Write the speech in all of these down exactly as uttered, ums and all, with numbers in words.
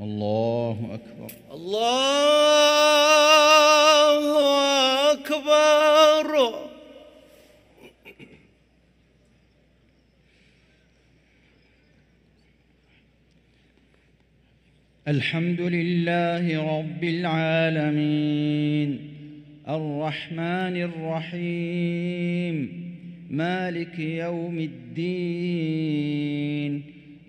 الله أكبر الله أكبر. الحمد لله رب العالمين الرحمن الرحيم مالك يوم الدين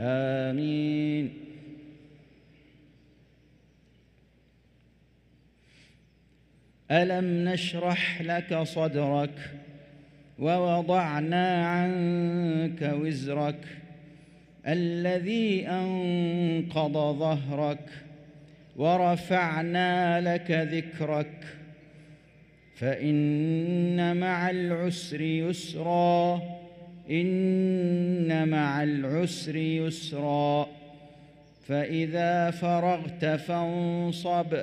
آمين. ألم نشرح لك صدرك ووضعنا عنك وزرك الذي أنقض ظهرك ورفعنا لك ذكرك فإن مع العسر يسرا إن مع العسر يسرا فإذا فرغت فانصب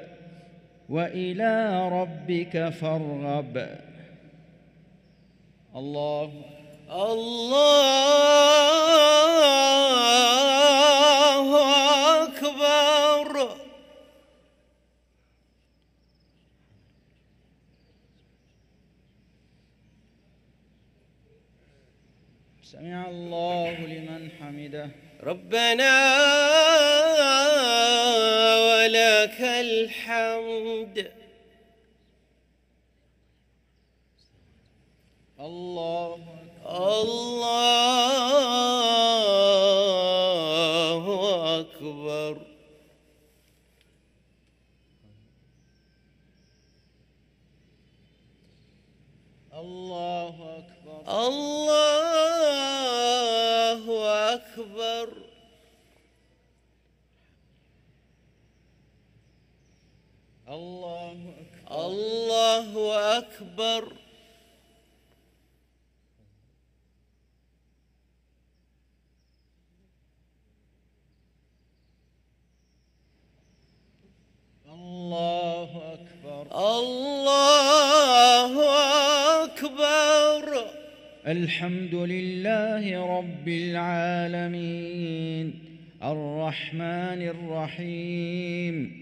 وإلى ربك فارغب. الله الله أكبر. سمع الله لمن حمده. ربنا ولك الحمد. الله الله أكبر. الله أكبر الله أكبر. الله أكبر الله أكبر. الله أكبر الله أكبر. الحمد لله رب العالمين الرحمن الرحيم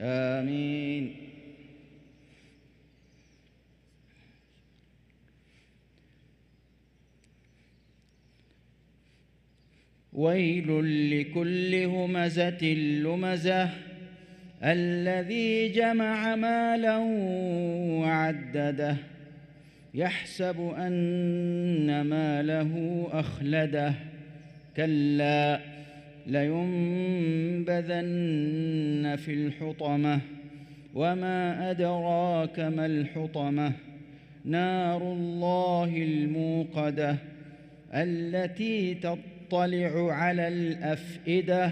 آمين. ويل لكل همزة لمزة الذي جمع مالا وعدده يحسب أن ماله أخلده كلا لينبذن في الحطمة وما أدراك ما الحطمة نار الله الموقدة التي تطلع على الأفئدة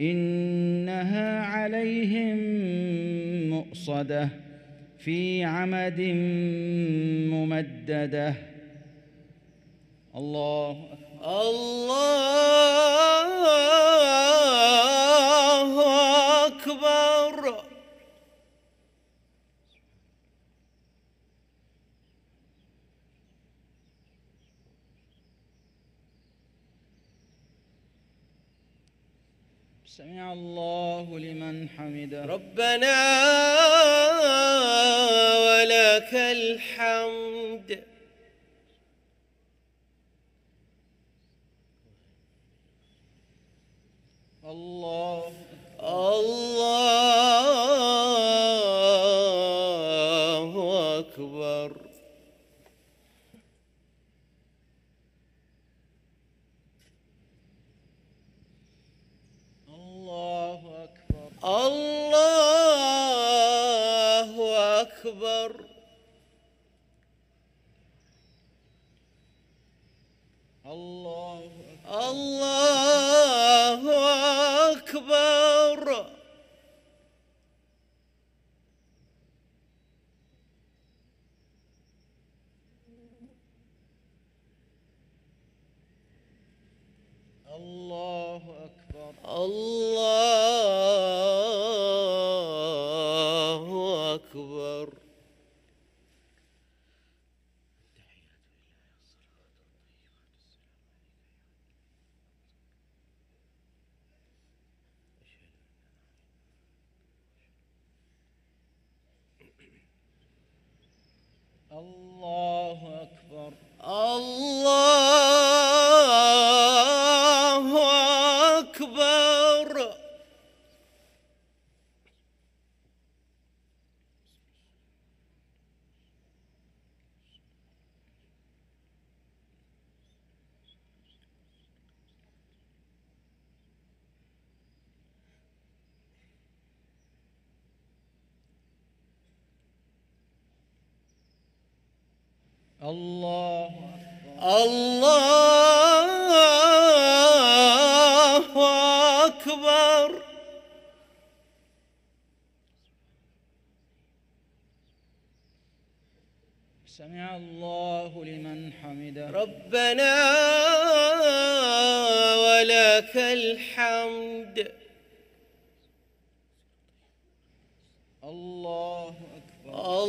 إنها عليهم مؤصدة في عمد ممددة. الله الله أكبر. سمع الله لمن حمده. ربنا ولك الحمد. الله الله أكبر. الله أكبر الله أكبر الله أكبر الله أكبر الله أكبر الله أكبر الله أكبر الله أكبر الله الله أكبر سمع الله لمن حمده ربنا ولك الحمد. الله أكبر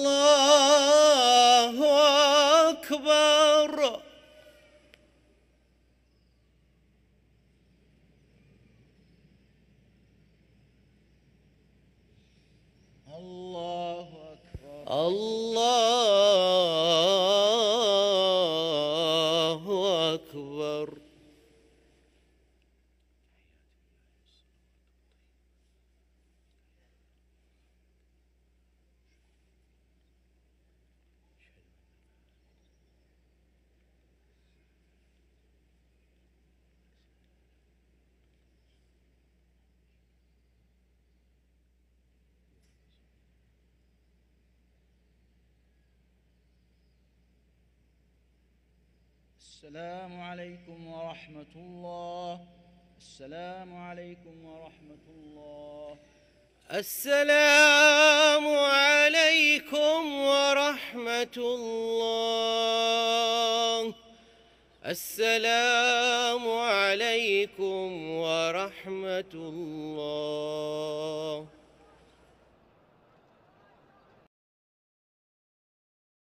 أكبر الله أكبر الله أكبر الله أكبر الله أكبر السلام عليكم ورحمة الله السلام عليكم ورحمة الله السلام عليكم ورحمة الله السلام عليكم ورحمة الله.